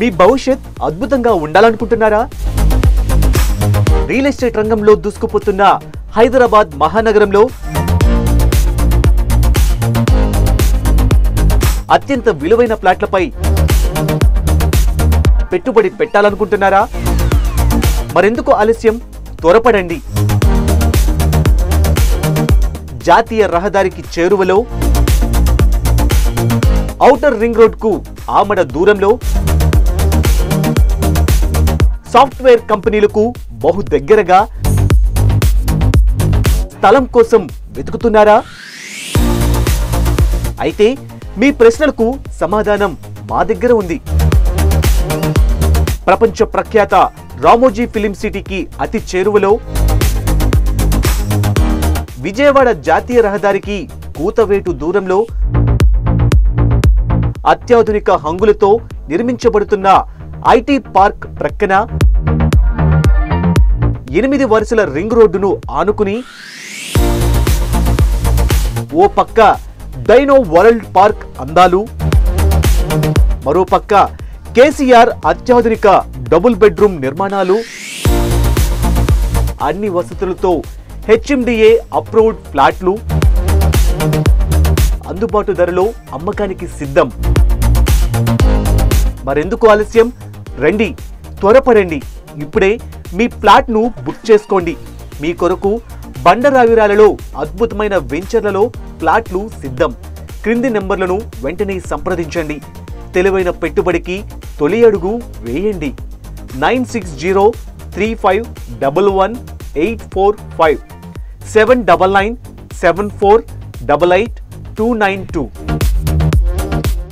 మీ భవిష్యత్ అద్భుతంగా ఉండాలనుకుంటున్నారా? Real estate రంగంలో దూసుకుపోతున్న హైదరాబాద్ మహానగరంలో అత్యంత విలువైన ప్లాట్లపై పెట్టుబడి పెట్టాలనుకుంటున్నారా? మరెందుకు ఆలస్యం, త్వరపడండి. జాతీయ రహదారికి చేరువలో, ఔటర్ రింగ్ రోడ్ కు ఆమడ దూరంలో, సాఫ్ట్వేర్ కంపెనీలకు బహు దగ్గరగా స్థలం కోసం వెతుకుతున్నారా? అయితే మీ ప్రశ్నలకు సమాధానం మా దగ్గర ఉంది. ప్రపంచ ప్రఖ్యాత రామోజీ ఫిలిం సిటీకి అతి చేరువలో, విజయవాడ జాతీయ రహదారికి కూతవేటు దూరంలో అత్యాధునిక హంగులతో నిర్మించబడుతున్న ఐటీ పార్క్ ప్రక్కన 8 వరుసల రింగ్ రోడ్డును ఆనుకుని ఓ పక్క డైనో వరల్డ్ పార్క్ అందాలు, మరోపక్క కేసీఆర్ అత్యాధునిక డబుల్ బెడ్రూమ్ నిర్మాణాలు, అన్ని వసతులతో హెచ్ఎండిఏ అప్రూవ్డ్ ఫ్లాట్లు అందుబాటు ధరలో అమ్మకానికి సిద్ధం. మరెందుకు ఆలస్యం, రండి, త్వరపడండి. ఇప్పుడే మీ ప్లాట్ను బుక్ చేసుకోండి. మీ కొరకు బండరాయురాలలో అద్భుతమైన వెంచర్లలో ప్లాట్లు సిద్ధం. క్రింది నెంబర్లను వెంటనే సంప్రదించండి. తెలివైన పెట్టుబడికి తొలి అడుగు వేయండి. 9603511845 7997488 292